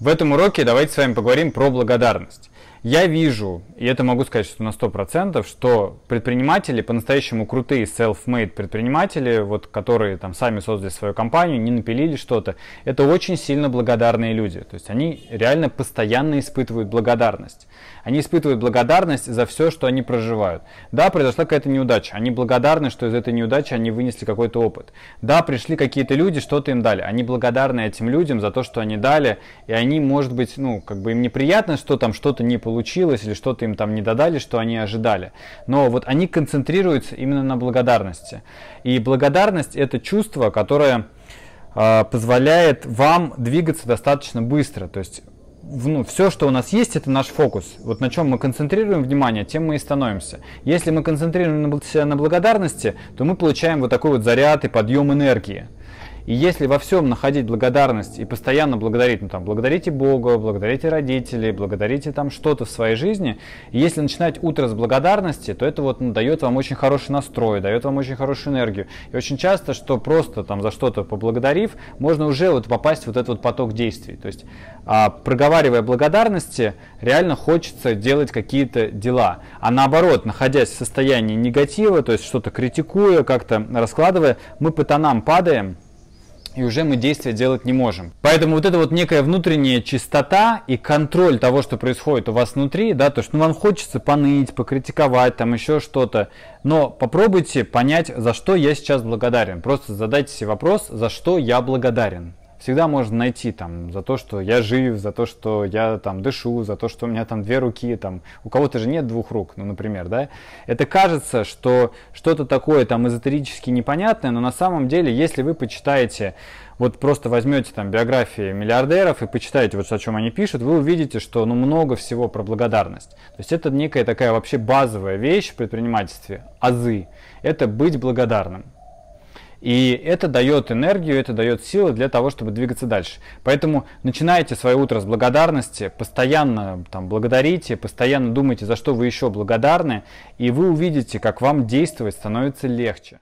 В этом уроке давайте с вами поговорим про благодарность. Я вижу, и это могу сказать, что на 100%, что предприниматели, по-настоящему крутые self-made предприниматели, вот, которые там сами создали свою компанию, не напилили что-то, это очень сильно благодарные люди. То есть они реально постоянно испытывают благодарность. Они испытывают благодарность за все, что они проживают. Да, произошла какая-то неудача. Они благодарны, что из этой неудачи они вынесли какой-то опыт. Да, пришли какие-то люди, что-то им дали. Они благодарны этим людям за то, что они дали, и они, может быть, ну, как бы им неприятно, что там что-то не получилось или что-то им там не додали, что они ожидали. Но вот они концентрируются именно на благодарности. И благодарность — это чувство, которое позволяет вам двигаться достаточно быстро. То есть все, что у нас есть, это наш фокус. Вот на чем мы концентрируем внимание, тем мы и становимся. Если мы концентрируем себя на благодарности, то мы получаем вот такой вот заряд и подъем энергии. И если во всем находить благодарность и постоянно благодарить, ну там, благодарите Бога, благодарите родителей, благодарите там что-то в своей жизни, и если начинать утро с благодарности, то это вот, ну, дает вам очень хороший настрой, дает вам очень хорошую энергию. И очень часто, что просто там за что-то поблагодарив, можно уже вот попасть в вот этот вот поток действий. То есть, проговаривая благодарности, реально хочется делать какие-то дела. А наоборот, находясь в состоянии негатива, то есть что-то критикуя, как-то раскладывая, мы по тонам падаем, и уже мы действия делать не можем. Поэтому вот эта вот некая внутренняя чистота и контроль того, что происходит у вас внутри, да, то, что ну, вам хочется поныть, покритиковать, там еще что-то, но попробуйте понять, за что я сейчас благодарен. Просто задайте себе вопрос, за что я благодарен. Всегда можно найти там за то, что я жив, за то, что я там дышу, за то, что у меня там две руки, там у кого-то же нет двух рук, ну, например, да. Это кажется, что что-то такое там эзотерически непонятное, но на самом деле, если вы почитаете, вот просто возьмете там биографии миллиардеров и почитаете вот о чем они пишут, вы увидите, что ну много всего про благодарность. То есть это некая такая вообще базовая вещь в предпринимательстве, азы, это быть благодарным. И это дает энергию, это дает силы для того, чтобы двигаться дальше. Поэтому начинайте свое утро с благодарности, постоянно там благодарите, постоянно думайте, за что вы еще благодарны, и вы увидите, как вам действовать становится легче.